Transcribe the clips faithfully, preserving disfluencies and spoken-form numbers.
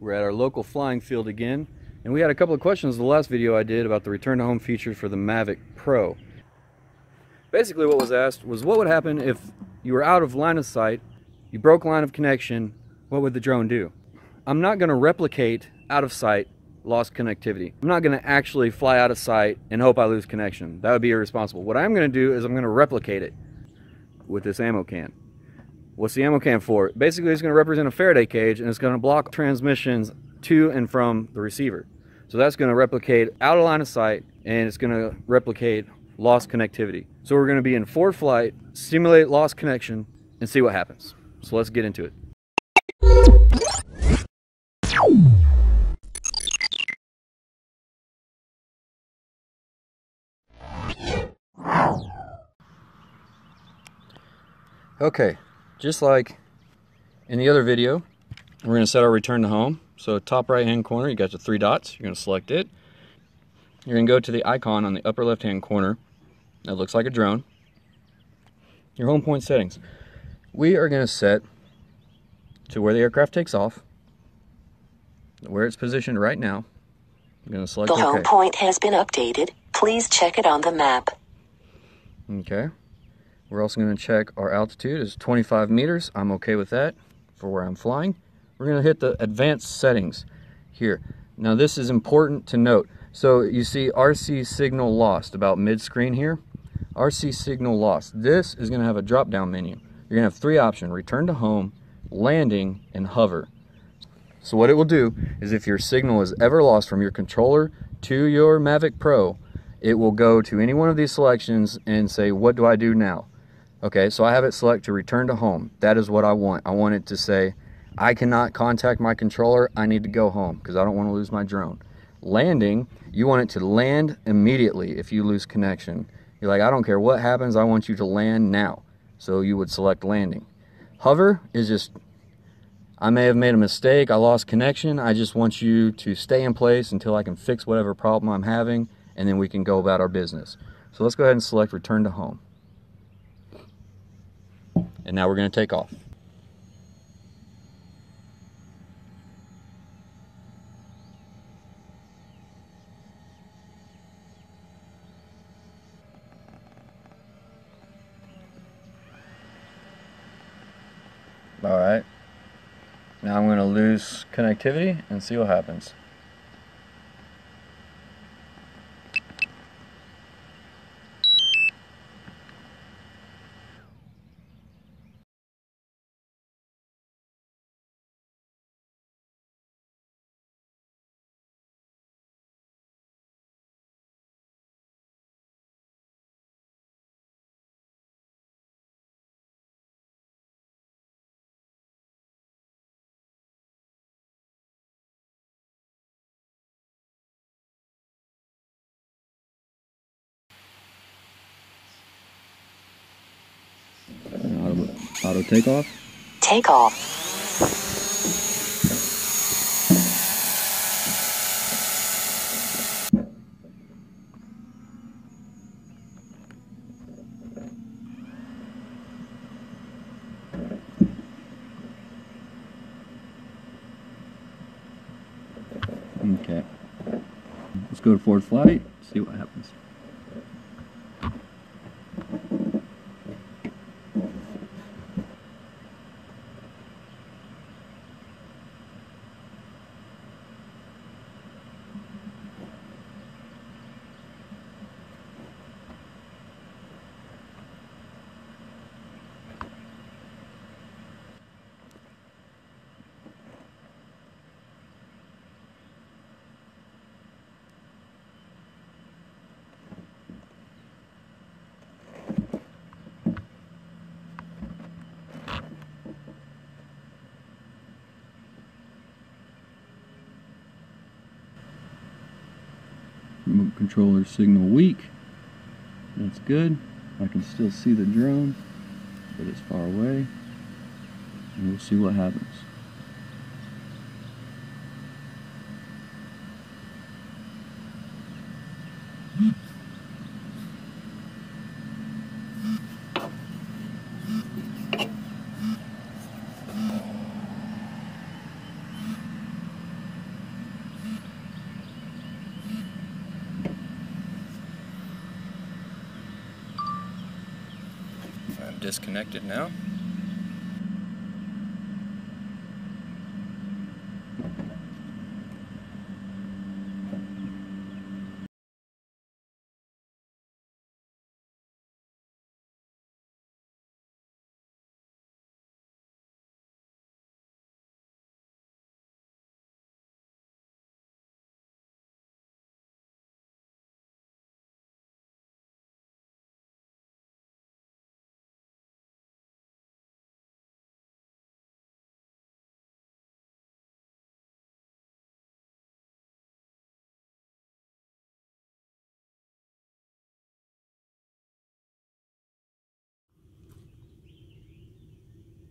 We're at our local flying field again, and we had a couple of questions in the last video I did about the return to home feature for the Mavic Pro. Basically what was asked was what would happen if you were out of line of sight, you broke line of connection, what would the drone do? I'm not going to replicate out of sight lost connectivity. I'm not going to actually fly out of sight and hope I lose connection. That would be irresponsible. What I'm going to do is I'm going to replicate it with this ammo can. What's the ammo can for? Basically, it's going to represent a Faraday cage, and it's going to block transmissions to and from the receiver. So that's going to replicate out of line of sight, and it's going to replicate lost connectivity. So we're going to be in forward flight, simulate lost connection, and see what happens. So let's get into it. Okay, just like in the other video, we're going to set our return to home. So top right hand corner, you got the three dots. You're going to select it. You're going to go to the icon on the upper left hand corner that looks like a drone. Your home point settings. We are going to set to where the aircraft takes off, where it's positioned right now. I'm going to select the home point has been updated. Please check it on the map. Okay. We're also going to check our altitude is twenty-five meters. I'm okay with that for where I'm flying. We're going to hit the advanced settings here. Now this is important to note. So you see R C signal lost about mid-screen here. R C signal lost. This is going to have a drop-down menu. You're going to have three options: return to home, landing, and hover. So what it will do is if your signal is ever lost from your controller to your Mavic Pro, it will go to any one of these selections and say, what do I do now? Okay, so I have it select to return to home. That is what I want. I want it to say, I cannot contact my controller. I need to go home because I don't want to lose my drone. Landing, you want it to land immediately if you lose connection. You're like, I don't care what happens. I want you to land now. So you would select landing. Hover is just, I may have made a mistake. I lost connection. I just want you to stay in place until I can fix whatever problem I'm having, and then we can go about our business. So let's go ahead and select return to home. And now we're going to take off. All right. Now I'm going to lose connectivity and see what happens. Auto takeoff. Takeoff. Okay. Let's go to forward flight. See what happens. Remote controller signal weak. That's good. I can still see the drone, but it's far away. And we'll see what happens. this connected now.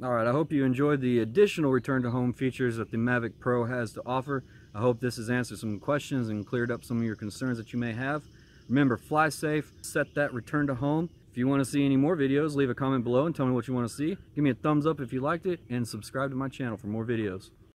Alright, I hope you enjoyed the additional return to home features that the Mavic Pro has to offer. I hope this has answered some questions and cleared up some of your concerns that you may have. Remember, fly safe, set that return to home. If you want to see any more videos, leave a comment below and tell me what you want to see. Give me a thumbs up if you liked it, and subscribe to my channel for more videos.